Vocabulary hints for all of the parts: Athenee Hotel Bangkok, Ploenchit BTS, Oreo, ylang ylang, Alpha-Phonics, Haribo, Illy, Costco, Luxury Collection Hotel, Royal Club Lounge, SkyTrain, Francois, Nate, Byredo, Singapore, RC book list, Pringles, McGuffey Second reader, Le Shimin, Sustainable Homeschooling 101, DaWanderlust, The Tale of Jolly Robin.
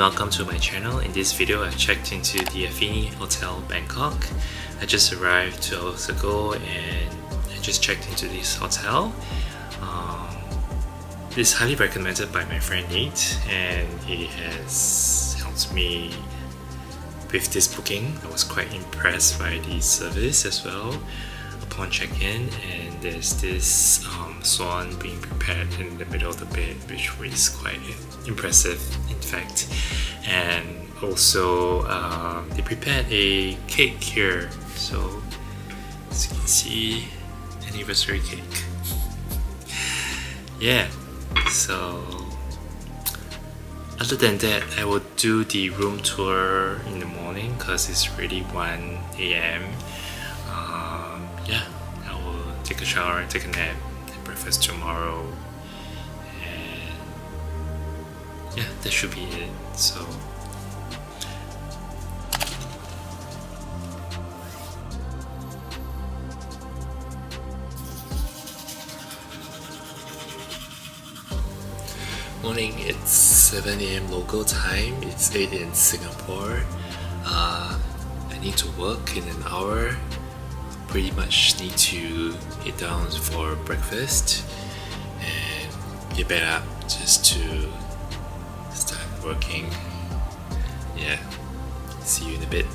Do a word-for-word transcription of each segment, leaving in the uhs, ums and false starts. welcome to my channel. In this video, I checked into the Athenee Hotel Bangkok. I just arrived two hours ago and I just checked into this hotel. Um, it's highly recommended by my friend Nate and he has helped me with this booking. I was quite impressed by the service as well upon check-in, and there's this um, swan being prepared in the middle of the bed, which was quite impressive in fact. And also um, they prepared a cake here, so as you can see, anniversary cake. Yeah, so other than that, I will do the room tour in the morning because it's really one A M Um, yeah, I will take a shower and take a nap and breakfast tomorrow, and yeah, that should be it. So morning, it's seven A M local time, it's eight in Singapore. uh, I need to work in an hour. Pretty much need to head down for breakfast and get back up just to start working. Yeah, see you in a bit.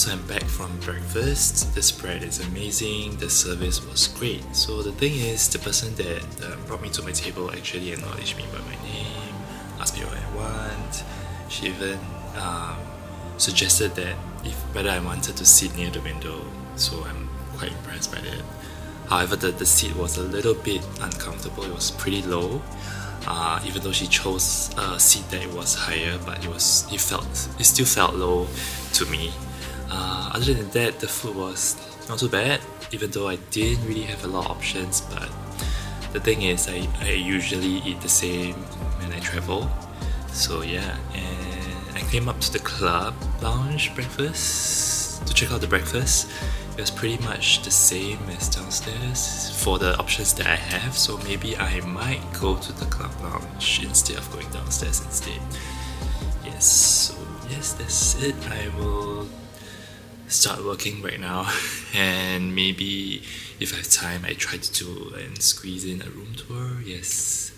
So I'm back from breakfast. The spread is amazing, the service was great. So the thing is, the person that uh, brought me to my table actually acknowledged me by my name, asked me what I want. She even um, suggested that if whether I wanted to sit near the window, so I'm quite impressed by that. However, the, the seat was a little bit uncomfortable, it was pretty low. Uh, even though she chose a seat that was higher, but it was it felt it still felt low to me. Uh, other than that, the food was not too bad, even though I didn't really have a lot of options. But the thing is, I, I usually eat the same when I travel. So yeah, and I came up to the club lounge breakfast to check out the breakfast. It was pretty much the same as downstairs for the options that I have, so maybe I might go to the club lounge instead of going downstairs instead. Yes, so yes, that's it. I will start working right now and maybe if I have time I try to do and squeeze in a room tour. Yes.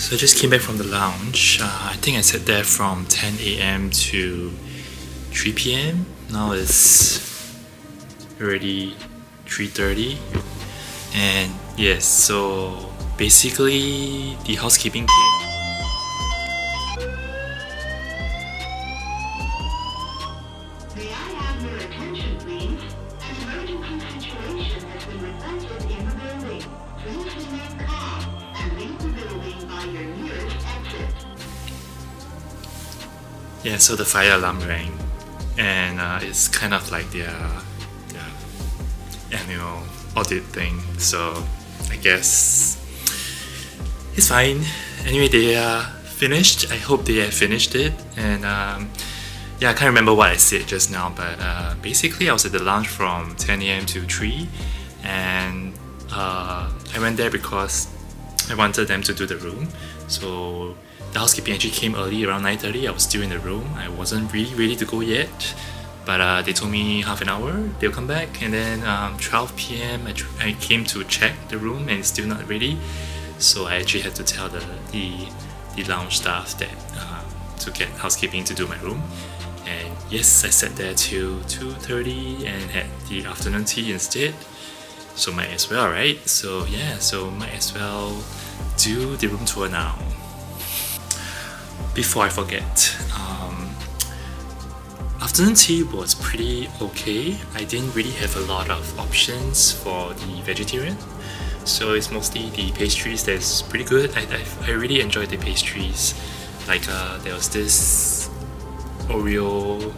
So I just came back from the lounge. Uh, I think I sat there from ten A M to three P M Now it's already three thirty. And yes, so basically the housekeeping came. May I have your attention, please? An emergency situation has been reported in the building. Please remain calm. Yeah, so the fire alarm rang, and uh, it's kind of like their, their annual audit thing, so I guess it's fine. Anyway, they are finished. I hope they have finished it, and um, yeah, I can't remember what I said just now, but uh, basically I was at the lounge from ten A M to three, and uh, I went there because I wanted them to do the room. So the housekeeping actually came early, around nine thirty. I was still in the room. I wasn't really ready to go yet, but uh, they told me half an hour they'll come back. And then um, twelve P M I, I came to check the room and it's still not ready. So I actually had to tell the the, the lounge staff that uh, to get housekeeping to do my room. And yes, I sat there till two thirty and had the afternoon tea instead. So might as well, right? So yeah, so might as well do the room tour now. Before I forget, um, afternoon tea was pretty okay. I didn't really have a lot of options for the vegetarian, so it's mostly the pastries that's pretty good. I, I, I really enjoyed the pastries. Like uh, there was this Oreo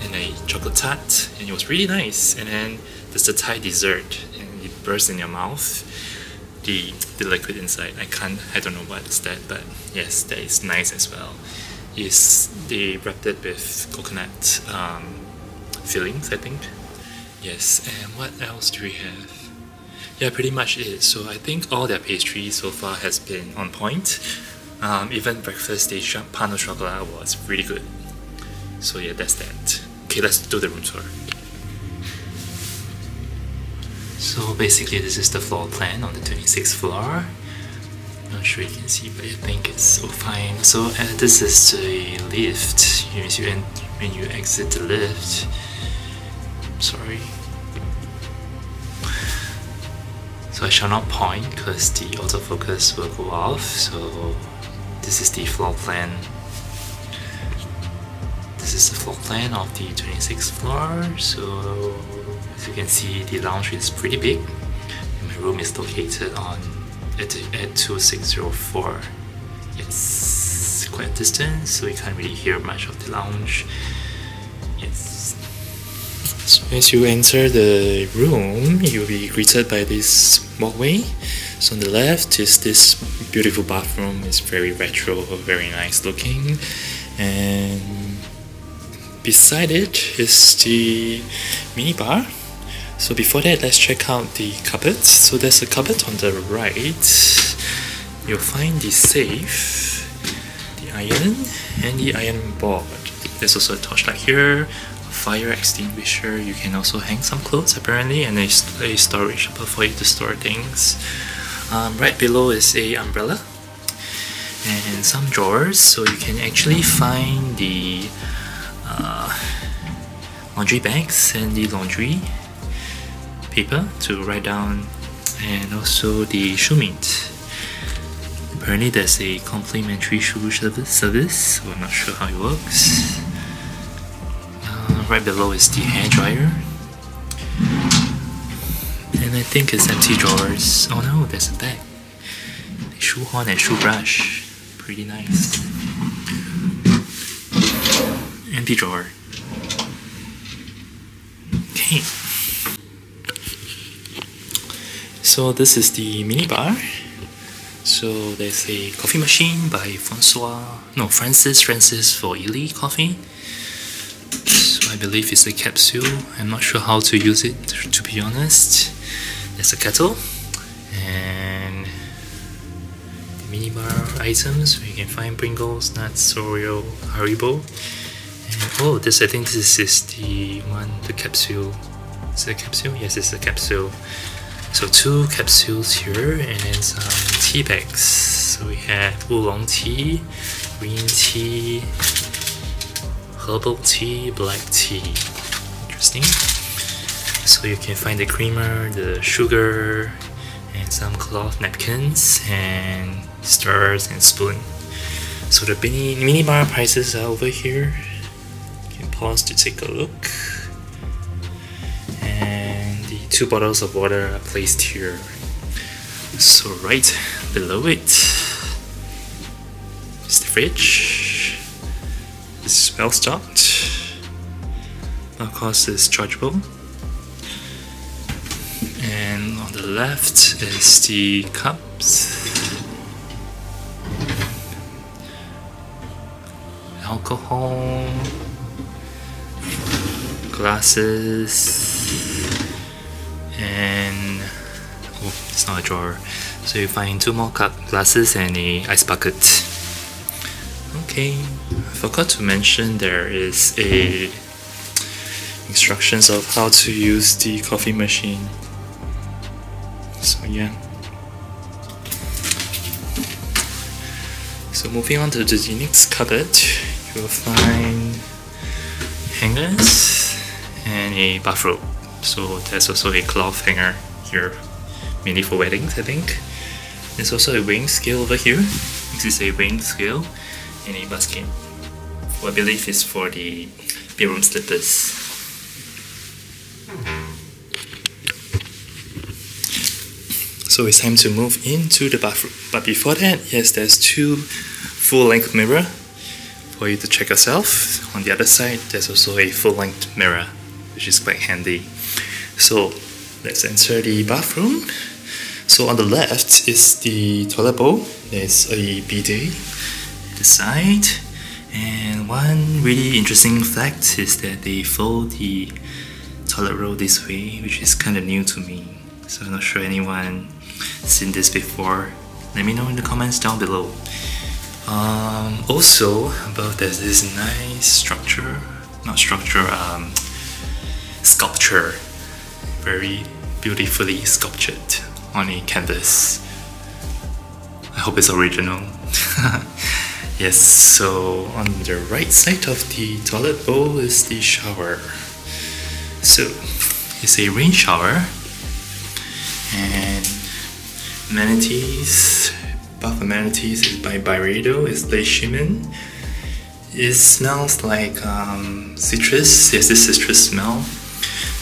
and a chocolate tart, and it was really nice. And then there's the Thai dessert, and it bursts in your mouth. The, the liquid inside, I can't, I don't know what is that, but yes, that is nice as well. It's, they wrapped it with coconut um, fillings, I think. Yes, and what else do we have? Yeah, pretty much it. So I think all their pastry so far has been on point. Um, even breakfast, the pan au chocolat was really good. So yeah, that's that. Okay, let's do the room tour. So basically this is the floor plan on the twenty-sixth floor. Not sure you can see, but I think it's so fine. So uh, this is the lift. You know, you when you exit the lift. Sorry. So I shall not point because the autofocus will go off. So this is the floor plan. This is the floor plan of the twenty-sixth floor. So as you can see, the lounge is pretty big. My room is located on at, at two six zero four. It's quite a distance, so you can't really hear much of the lounge. Yes. So as you enter the room, you'll be greeted by this walkway. So on the left is this beautiful bathroom. It's very retro, very nice looking, and beside it is the minibar. So before that, let's check out the cupboards. So there's a cupboard on the right. You'll find the safe, the iron and the iron board. There's also a torchlight here, a fire extinguisher. You can also hang some clothes apparently, and a, a storage for you to store things. Um, right below is a umbrella and some drawers, so you can actually find the uh, laundry bags and the laundry paper to write down, and also the shoemate. Apparently there's a complimentary shoe service, so I'm not sure how it works. Uh, right below is the hairdryer. And I think it's empty drawers. Oh no, there's a bag. A shoe horn and shoe brush. Pretty nice. Empty drawer. Okay. So this is the minibar. So there's a coffee machine by Francois, no, Francis Francis for Illy coffee. So I believe it's a capsule. I'm not sure how to use it, to be honest. There's a kettle and the minibar items where you can find Pringles, nuts, Oreo, Haribo. And oh, this I think this is the one, the capsule. Is it a capsule? Yes, it's a capsule. So two capsules here, and then some tea bags. So we have oolong tea, green tea, herbal tea, black tea. Interesting. So you can find the creamer, the sugar, and some cloth napkins, and stirrers and spoon. So the mini, mini bar prices are over here. You can pause to take a look. Two bottles of water are placed here. So right below it is the fridge. It's well stocked. Of course, it's chargeable. And on the left is the cups, alcohol, glasses. And oh, it's not a drawer. So you find two more cup glasses and a ice bucket. Okay, I forgot to mention there is a instructions of how to use the coffee machine. So yeah. So moving on to the next cupboard, you will find hangers and a bathrobe. So there's also a cloth hanger here, mainly for weddings, I think. There's also a weighing scale over here. This is a weighing scale and a basket. What I believe is for the bedroom slippers. So it's time to move into the bathroom. But before that, yes, there's two full-length mirror for you to check yourself. On the other side, there's also a full-length mirror, which is quite handy. So let's enter the bathroom. So on the left is the toilet bowl. There's a bidet at the side. And one really interesting fact is that they fold the toilet roll this way, which is kind of new to me. So I'm not sure anyone seen this before. Let me know in the comments down below. Um, also, above there's this nice structure, not structure, um, sculpture, very beautifully sculptured on a canvas. I hope it's original. Yes, so on the right side of the toilet bowl is the shower. So it's a rain shower and amenities, bath amenities is by Byredo, it's Le Shimin. It smells like um, citrus, yes, this citrus smell.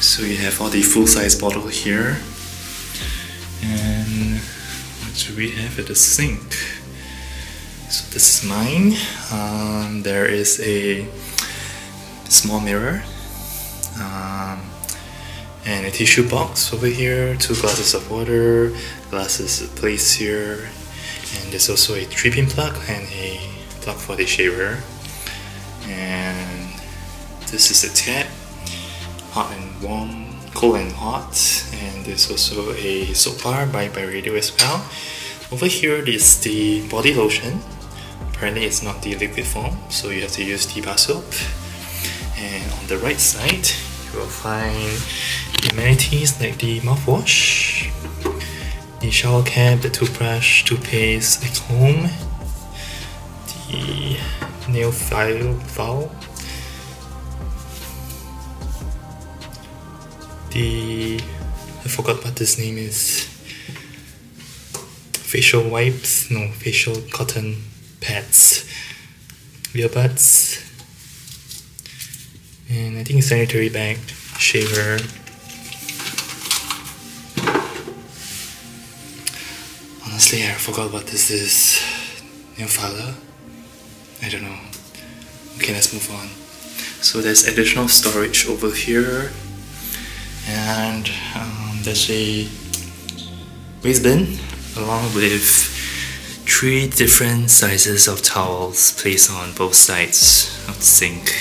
So you have all the full-size bottle here. And what do we have at the sink? So this is mine. Um, there is a small mirror. Um, and a tissue box over here. Two glasses of water. Glasses placed here. And there's also a three-pin plug and a plug for the shaver. And this is a tap. Hot and warm, cold and hot, and there's also a soap bar by Byredo as well. Over here is the body lotion, Apparently it's not the liquid form, so you have to use the bar soap. And on the right side, you will find the amenities like the mouthwash, the shower cap, the toothbrush, toothpaste, a comb, the nail file, file the... I forgot what this name is. Facial wipes, no, facial cotton pads, earbuds, and I think a sanitary bag, shaver, honestly I forgot what this is, nail filer, I don't know. Okay, let's move on. So there's additional storage over here, and um, there's a waste bin along with three different sizes of towels placed on both sides of the sink.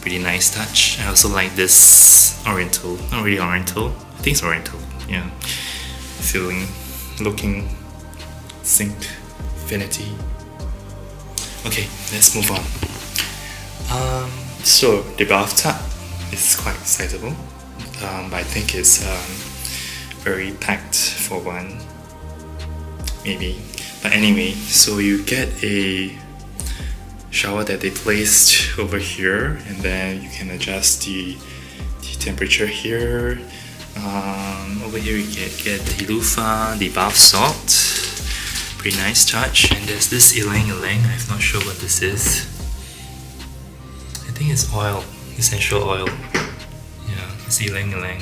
Pretty nice touch. I also like this oriental, not really oriental, I think it's oriental, yeah, feeling, looking sinkfinity. Okay, let's move on. Um, so the bathtub is quite sizable, um, but I think it's um, very packed for one, maybe. But anyway, so you get a shower that they placed over here, and then you can adjust the, the temperature here. Um, over here you get, get the loofah, the bath salt, pretty nice touch. And there's this ylang ylang, I'm not sure what this is. I think it's oil, essential oil. Yeah, it's ylang ylang.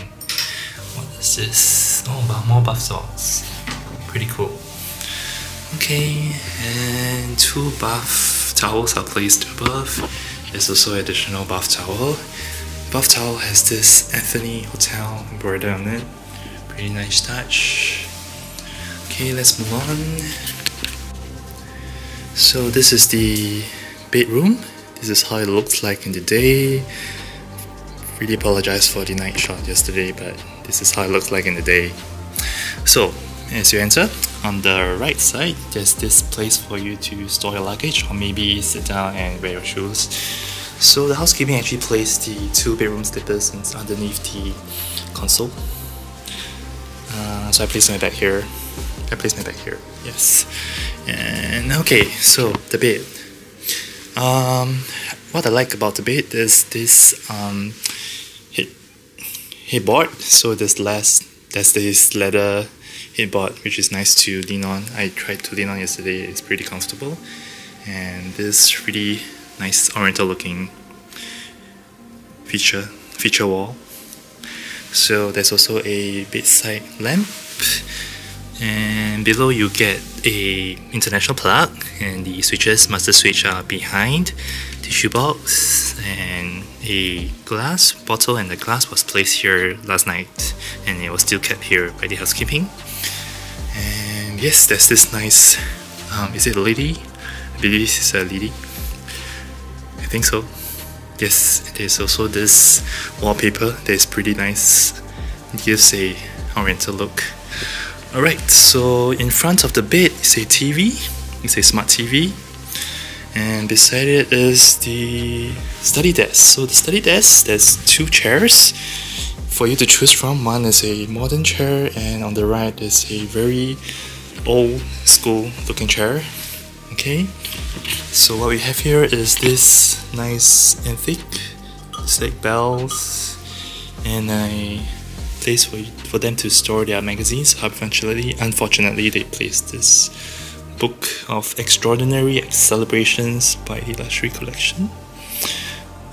What is this? Oh, more bath salts. Pretty cool. Okay, and two bath towels are placed above. There's also additional bath towel. Bath towel has this Athenee Hotel embroidered on it. Pretty nice touch. Okay, let's move on. So this is the bedroom. This is how it looks like in the day. Really apologize for the night shot yesterday, but this is how it looks like in the day. So as you enter, on the right side, there's this place for you to store your luggage or maybe sit down and wear your shoes. So the housekeeping actually placed the two bedroom slippers underneath the console. Uh, so I placed my bag here. I placed my bag here, yes. And okay, so the bed. Um, what I like about the bed is this um, head, headboard. So this last, that's this leather headboard, which is nice to lean on. I tried to lean on yesterday, it's pretty comfortable. And this really nice oriental looking feature feature wall. So there's also a bedside lamp, and below you get a international plug, and the switches, master switch, are behind. Tissue box and a glass bottle, and the glass was placed here last night and it was still kept here by the housekeeping. And yes, there's this nice, um, is it a lady? I believe this is a lady. I think so. Yes, there's also this wallpaper that is pretty nice. It gives a oriental look. Alright, so in front of the bed is a T V. It's a smart T V. And beside it is the study desk. So the study desk, there's two chairs for you to choose from. One is a modern chair, and on the right is a very old school looking chair. Okay, so what we have here is this nice and thick stack bells and a place for, you, for them to store their magazines. Unfortunately, unfortunately they placed this book of extraordinary celebrations by the Luxury Collection.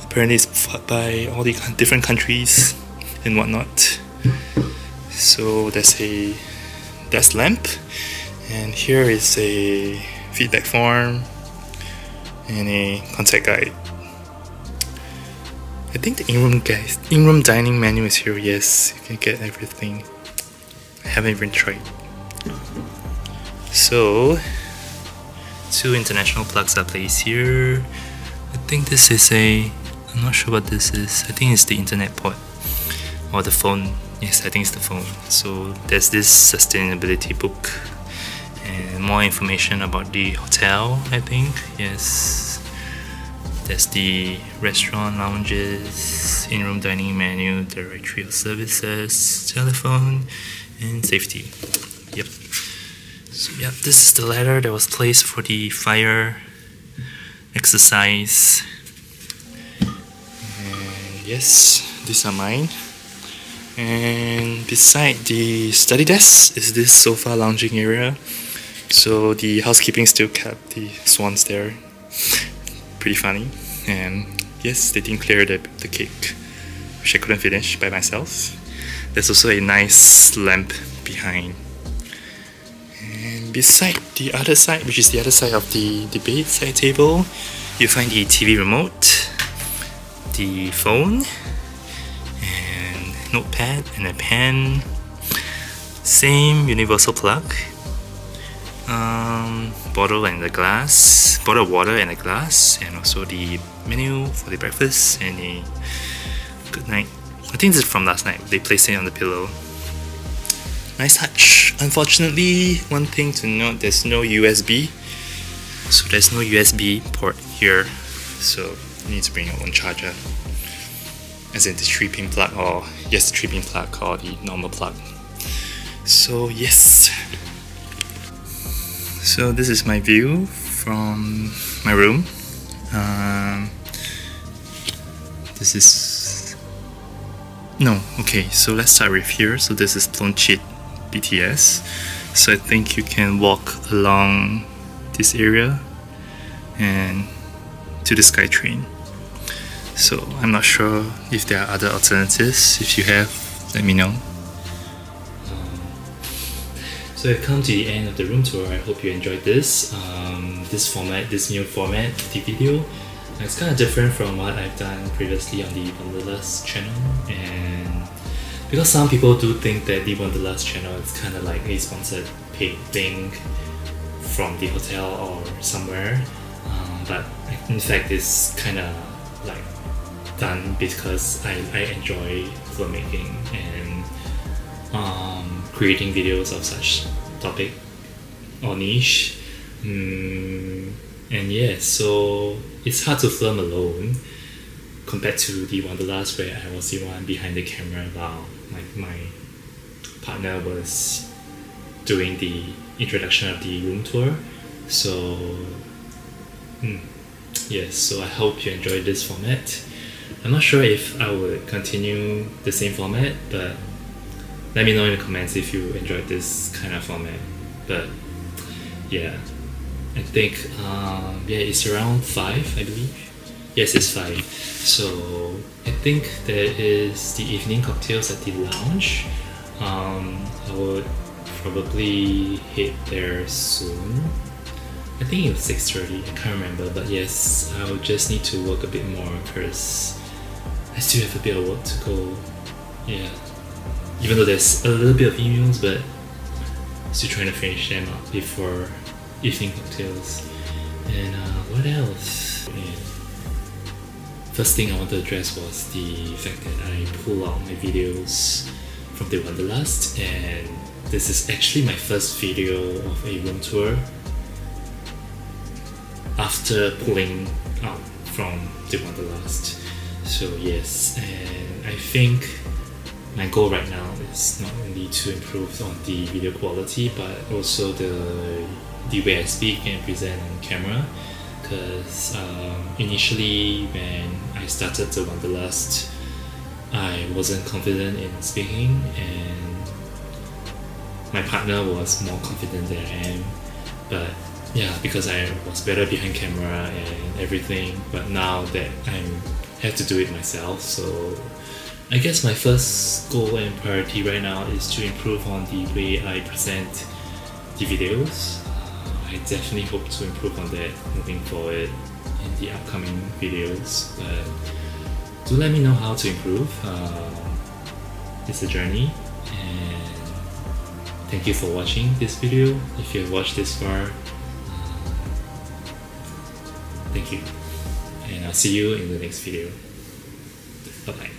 Apparently it's by all the different countries and whatnot. So there's a desk lamp, and here is a feedback form and a contact guide. I think the in-room guys in-room dining menu is here. Yes, you can get everything. I haven't even tried. So two international plugs are placed here. I think this is a, I'm not sure what this is. I think it's the internet port or the phone. Yes, I think it's the phone. So there's this sustainability book, and more information about the hotel, I think. Yes, there's the restaurant, lounges, in-room dining menu, directory of services, telephone, and safety. Yep. So yeah, this is the ladder that was placed for the fire exercise. And yes, these are mine. And beside the study desk is this sofa lounging area. So the housekeeping still kept the swans there. Pretty funny. And yes, they didn't clear the, the cake, which I couldn't finish by myself. There's also a nice lamp behind. And beside the other side, which is the other side of the debate side table, you find the T V remote, the phone, notepad and a pen, same universal plug, um, bottle and a glass, bottle of water and a glass, and also the menu for the breakfast and a good night. I think this is from last night. They placed it on the pillow. Nice touch. Unfortunately, one thing to note: there's no U S B, so there's no U S B port here. So you need to bring your own charger. As in the three pin plug, or yes, the three pin plug or the normal plug. So yes, so this is my view from my room. Um, this is no okay. So let's start with here. So this is Ploenchit B T S. So I think you can walk along this area and to the SkyTrain. So I'm not sure if there are other alternatives. If you have, let me know. So I've come to the end of the room tour. I hope you enjoyed this. Um, this format, this new format, the video. It's kind of different from what I've done previously on the DaWanderlust channel. And because some people do think that the DaWanderlust channel is kind of like a sponsored paid thing from the hotel or somewhere. Um, but in fact, it's kind of like done because I, I enjoy filmmaking and um, creating videos of such topic or niche, mm, and yeah, so it's hard to film alone compared to the DaWanderlust where I was the one behind the camera while my, my partner was doing the introduction of the room tour. So mm, yes, so I hope you enjoyed this format. I'm not sure if I would continue the same format, but let me know in the comments if you enjoyed this kind of format. But yeah, I think um, yeah, it's around five, I believe. Yes, it's five. So I think there is the evening cocktails at the lounge. Um, I would probably head there soon. I think it was six thirty, I can't remember, but yes, I'll just need to work a bit more because I still have a bit of work to go. Yeah, even though there's a little bit of emails, but I'm still trying to finish them up before evening cocktails. And uh, what else? And first thing I want to address was the fact that I pulled out my videos from the DaWanderlust, and this is actually my first video of a room tour after pulling out from the DaWanderlust. So yes, and I think my goal right now is not only to improve on the video quality, but also the, the way I speak and present on camera, because um, initially when I started the DaWanderlust, I wasn't confident in speaking, and my partner was more confident than I am, but yeah, because I was better behind camera and everything, but now that I have to do it myself, so I guess my first goal and priority right now is to improve on the way I present the videos. Uh, I definitely hope to improve on that moving forward in the upcoming videos, but do let me know how to improve. Uh, it's a journey, and thank you for watching this video. If you have watched this far, thank you, and I'll see you in the next video. Bye-bye.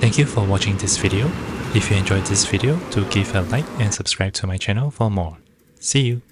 Thank you for watching this video. If you enjoyed this video, do give a like and subscribe to my channel for more. See you.